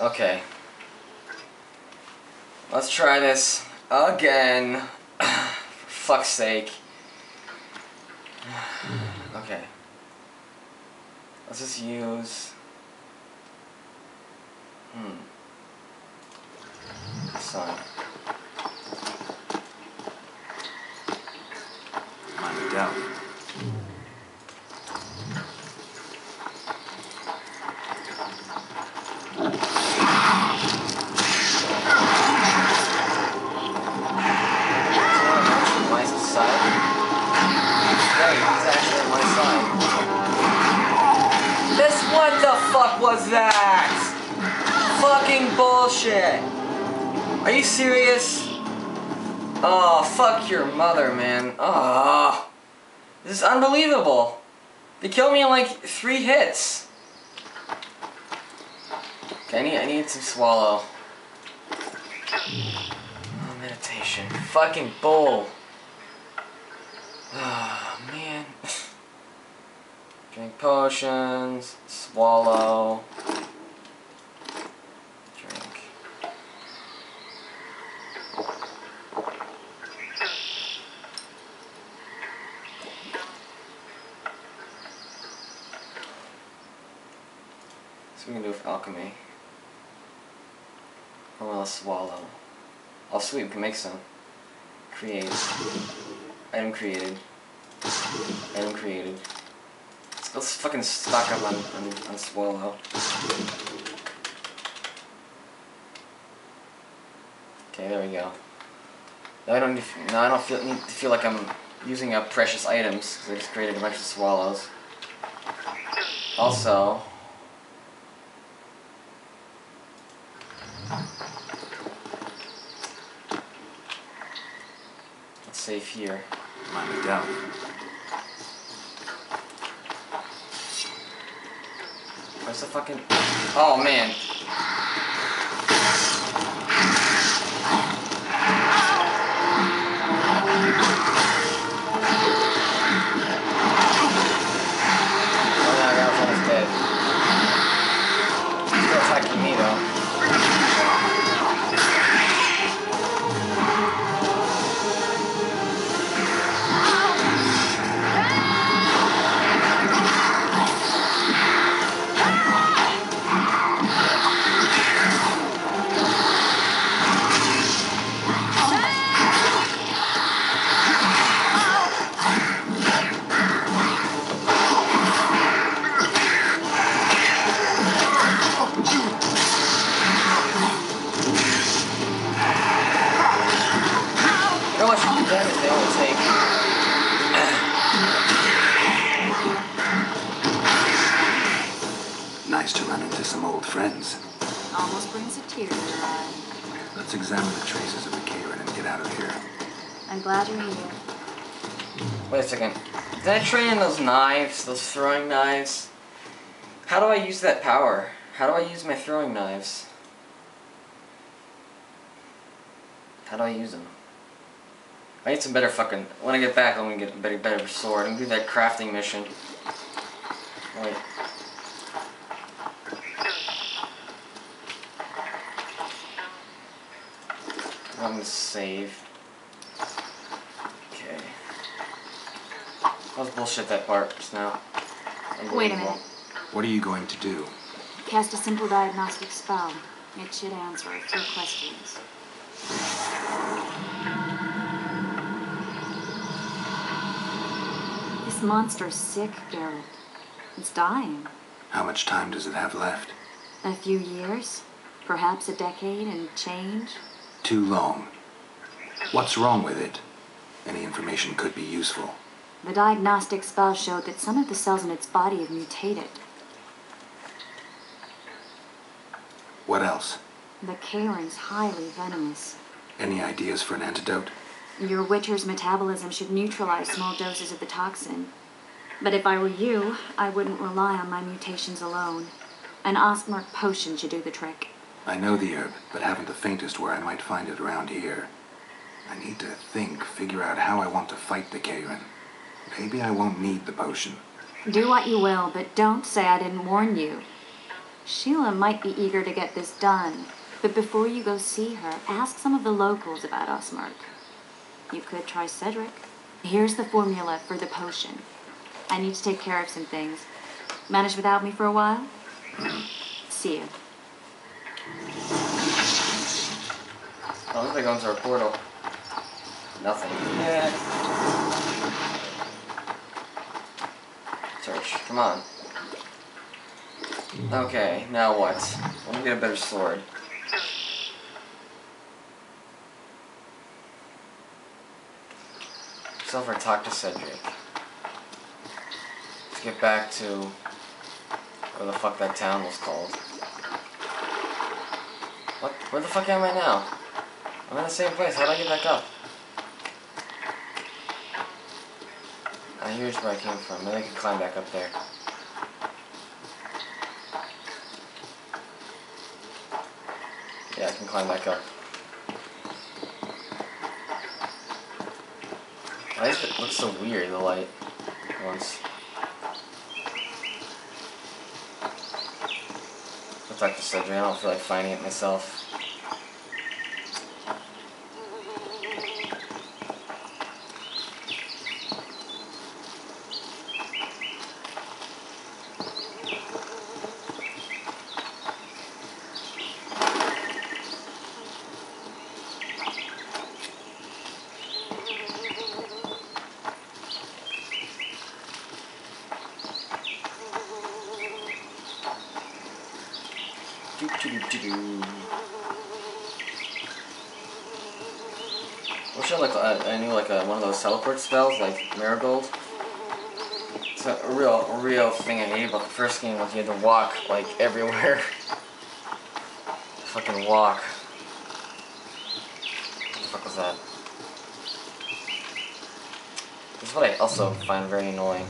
Okay. Let's try this again. For fuck's sake. Okay. Let's just use... Sun. Mind me down. My side. Hey, he's actually on my side. This, what the fuck was that? Fucking bullshit. Are you serious? Oh, fuck your mother, man. Oh, this is unbelievable. They killed me in like 3 hits. Okay, I need some swallow. Oh, meditation. Fucking bowl. Oh, man. Drink potions. Swallow. We can do with alchemy. Or well, swallow. Oh sweet, we can make some. Create. Item created. Item created. Let's fucking stock up on swallow. Okay, there we go. Now I don't need to feel like I'm using up precious items because I just created a bunch of swallows. Also. Safe here. Mind me down. Where's the fucking... Oh, man. Oh, no, Geralt is dead. He's still attacking me, though. Let's examine the traces of the Kayran and get out of here. I'm glad you're here. Wait a second. Did I train those knives? Those throwing knives? How do I use that power? How do I use my throwing knives? How do I use them? I need some better fucking... When I get back, I'm gonna get a better sword. I'm gonna do that crafting mission. Wait. I'm gonna save. Okay. That was bullshit, that part just now. Wait a minute. What are you going to do? Cast a simple diagnostic spell. It should answer a few questions. This monster's sick, Geralt. It's dying. How much time does it have left? A few years. Perhaps a decade and change. Too long. What's wrong with it? Any information could be useful. The diagnostic spell showed that some of the cells in its body have mutated. What else? The Kayran's highly venomous. Any ideas for an antidote? Your Witcher's metabolism should neutralize small doses of the toxin. But if I were you, I wouldn't rely on my mutations alone. An Ostmerk potion should do the trick. I know the herb, but haven't the faintest where I might find it around here. I need to think, figure out how I want to fight the Kayran. Maybe I won't need the potion. Do what you will, but don't say I didn't warn you. Sheila might be eager to get this done, but before you go see her, ask some of the locals about Ostmerk. You could try Cedric. Here's the formula for the potion. I need to take care of some things. Manage without me for a while? See you. I don't think onto our portal. Nothing. Yeah. Search. Come on. Okay, now what? Let me get a better sword. Let's over talk to Cedric. Let's get back to where the fuck that town was called. What? Where the fuck am I now? I'm in the same place. How do I get back up? Ah, here's where I came from. Maybe I can climb back up there. Yeah, I can climb back up. Why does it look so weird, the light? Once. I'll talk to Cedric. I don't feel like finding it myself. Wish I knew like one of those teleport spells, like Marigold. It's a real thing I hate about the first game was you had to walk like everywhere. Fucking walk. What the fuck was that? This is what I also find very annoying.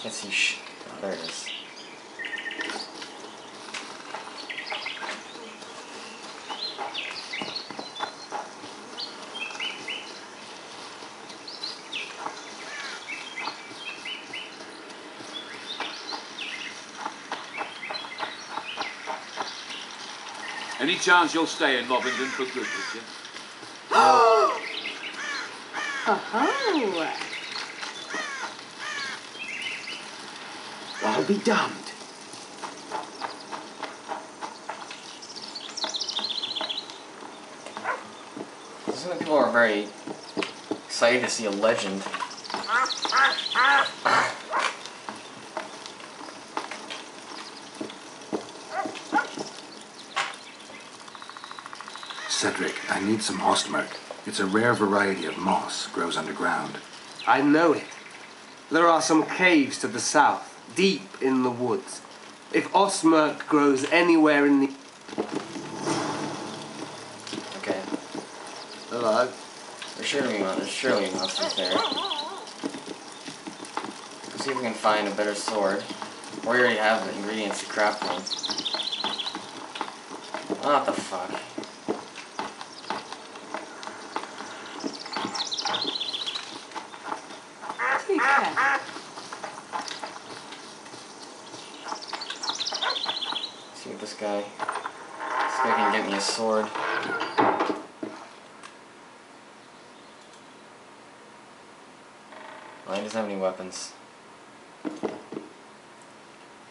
Can't see shit. Oh, there it is. Any chance you'll stay in Mobbingdon for good, Richard? Oh! Oh-ho! I'll be damned. Some of the people are very excited to see a legend. Cedric, I need some ostmerk. It's a rare variety of moss, grows underground. I know it. There are some caves to the south, deep in the woods. If ostmerk grows anywhere in the... Okay. Hello. There's surely enough is there. Let's see if we can find a better sword. Or we already have the ingredients to craft one. What the fuck? This guy can get me a sword. Well, he doesn't have any weapons.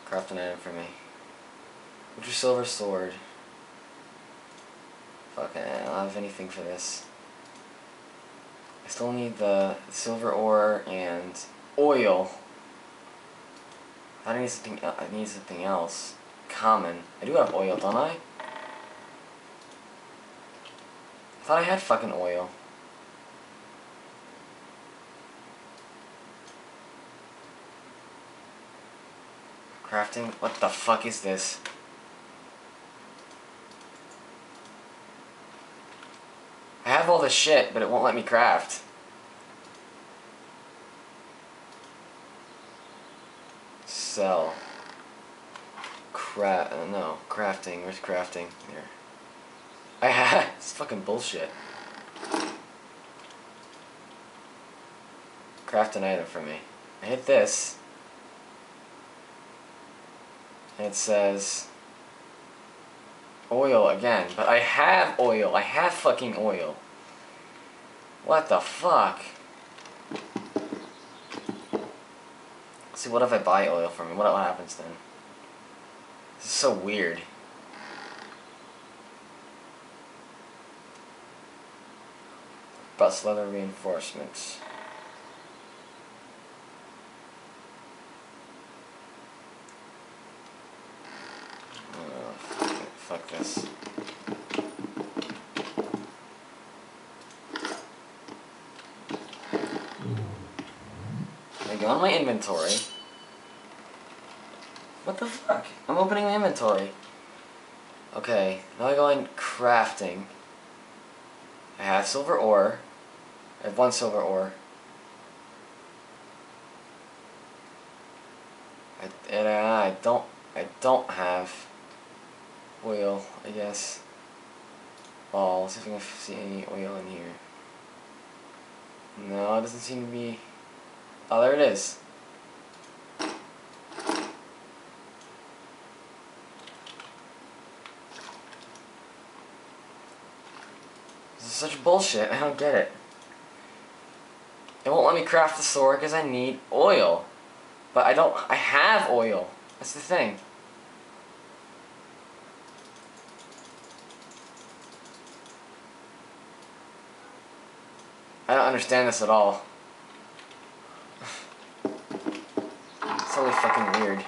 Craft an item for me. What's your silver sword? Fuck, I don't have anything for this. I still need the silver ore and oil. I need something else. Common. I do have oil, don't I? I thought I had fucking oil. Crafting? What the fuck is this? I have all this shit, but it won't let me craft. Sell. No, crafting. Where's crafting? Here. I had. It's fucking bullshit. Craft an item for me. I hit this, and it says oil again. But I have oil. I have fucking oil. What the fuck? Let's see, what if I buy oil from him? What happens then? This is so weird. Bus leather reinforcements. Fuck this. I go on my inventory. What the fuck? I'm opening my inventory. Okay, now I go in crafting. I have silver ore. I have one silver ore. I don't have oil, I guess. Oh, let's see if I can see any oil in here. No, it doesn't seem to be. Oh, there it is. This is such bullshit. I don't get it. It won't let me craft the sword because I need oil. But I don't. I have oil. That's the thing. I don't understand this at all. It's really fucking weird.